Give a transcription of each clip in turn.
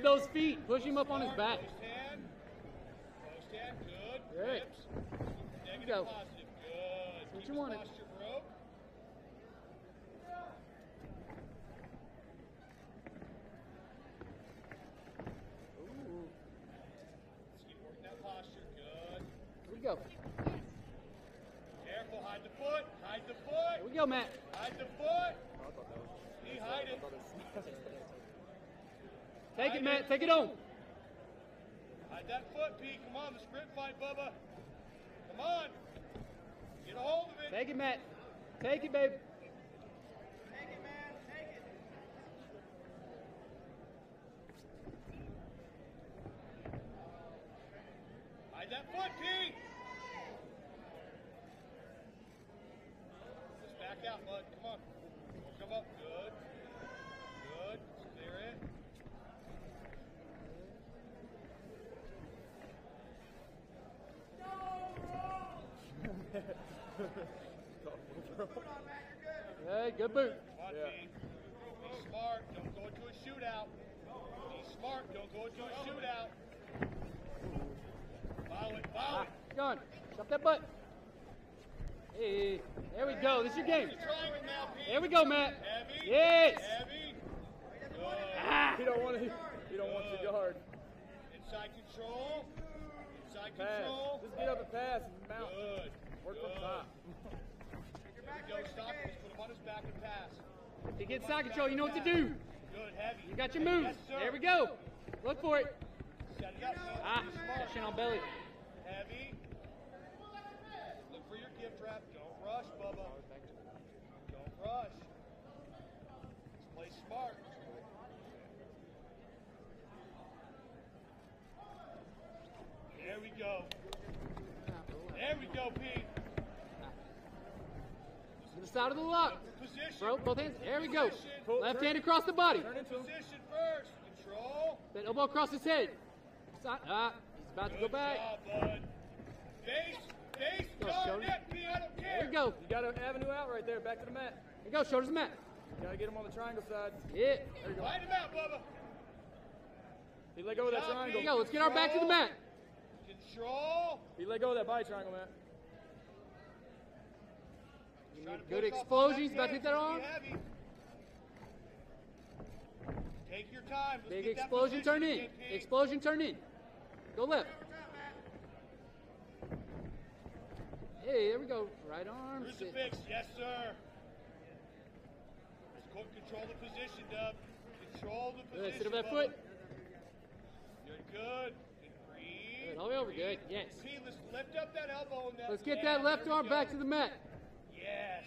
Grab those feet. Push him up on his back. Post hand. Good. Great. Negative, go. Positive. Good. That's what you wanted. Go. Careful, hide the foot. Hide the foot. Here we go, Matt. Hide the foot. He hide it. Take it, Matt. Take it on. Hide that foot, Pete. Come on, the sprint fight, Bubba. Come on. Get a hold of it. Take it, Matt. Take it, babe. Take it, man. Take it. Hide that foot, Pete. Back out, bud. Come on. Come up. Good. Good. Clear it. Hey, good boot. Come on, yeah. Be smart. Don't go into a shootout. Be smart. Don't go into a shootout. Follow it. Follow it. Come on. Shut that butt. Hey, there we go. This is your game. There we go, Matt. Heavy. Yes. Heavy. He don't want to. He don't want to guard. Inside control. Inside control. Just get up and pass and mount. Good. Work from top. Go stop. Put him on his back and pass. If he gets side control, you know what to do. Good. Heavy. You got your move. Yes, there we go. Look for it. Set it up. Ah, pushing on belly. Heavy. For your gift wrap, don't rush, Bubba. Don't rush. Let's play smart. There we go. There we go, Pete. To the side of the lock. Position. Bro, both hands. There we go. Left hand across the body. Turn into position first. Control. Then elbow across his head. Ah, he's about to go back. Good job, bud. Face. Face, guard, net, P, I don't care. There you go. You got an avenue out right there. Back to the mat. There you go. Shoulders mat. You got to get him on the triangle side. Yeah. There you go. Light him out, Bubba. He let go of that triangle. There you go. Let's get our back to the mat. Control. He let go of that body triangle, Matt. Good explosion. He's about to hit that arm. Take your time. Let's get explosion. Turn in. Explosion. Turn in. Go left. Hey, there we go. Right arm. Crucifix, yes, sir. Let's control the position, Dub. Control the position. Good. Sit up that foot. You're good. Good. All the way over. Good. Yes. Pete, let's lift up that elbow. Let's get that left arm back to the mat. Yes.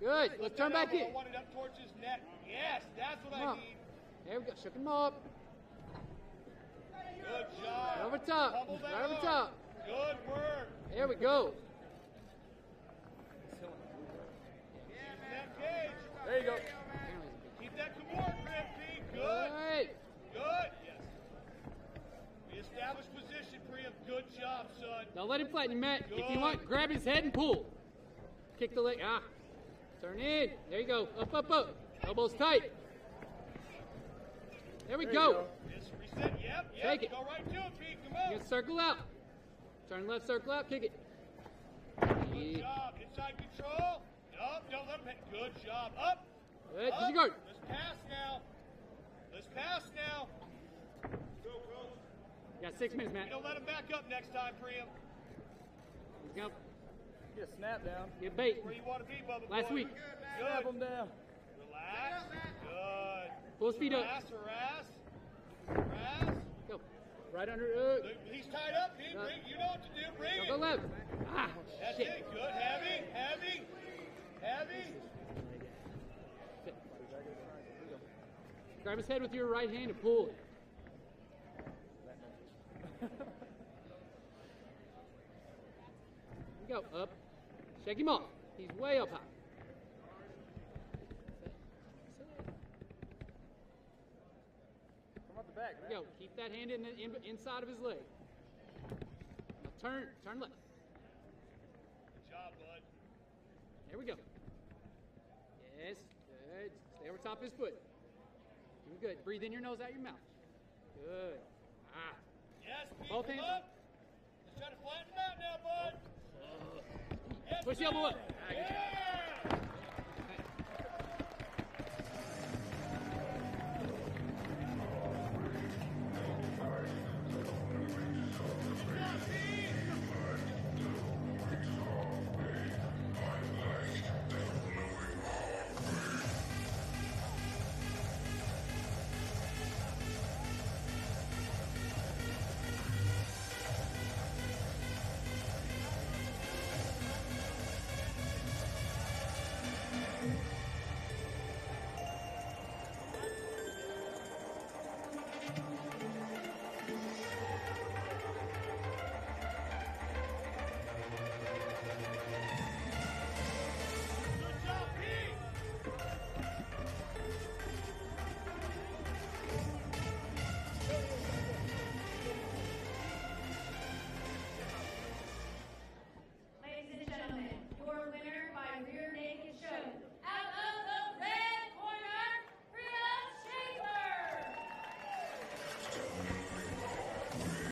Good. Good. Let's turn back in. I want it up towards his neck. Yes, that's what I need. There we go. Shook him up. Good job. Right over top. Right over top. Good work. There we go. Cage. There you go. Keep that Kimura grip, Pete. Good. All right. Good. Yes. We established position, Priam. Good job, son. Don't let him flatten you, Matt. Good. If you want, grab his head and pull. Kick the leg. Ah. Turn in. There you go. Up, up, up. Elbows tight. There we go. Yes, reset. Yep. Yep. Take it. Go right to it, Pete. Come on. You circle out. Turn left, circle out. Kick it. Good job. Inside control. Up, don't let him hit. Good job. Up. Good. Up. Go. Let's pass now. Let's pass now. Go, go. You got 6 minutes, Matt. You don't let him back up next time, Priam. Let's go. Get a snap down. Get bait. Where you want to be, Bubba. Last week. Good. Snap him down. Relax. Good. Full speed up. Harass. Harass. Go. Right under. He's tied up. He, you know what to do. Bring it. Go left. Ah, that's shit. It. Good. Heavy. Heavy. Heavy. Grab his head with your right hand and pull it. Go up. Shake him off. He's way up high. Come up the back. Go. Keep that hand in the inside of his leg. Now turn. Turn left. Good job, bud. There we go. Yes, good. Stay over top of his foot. Doing good. Breathe in your nose, out your mouth. Спасибо.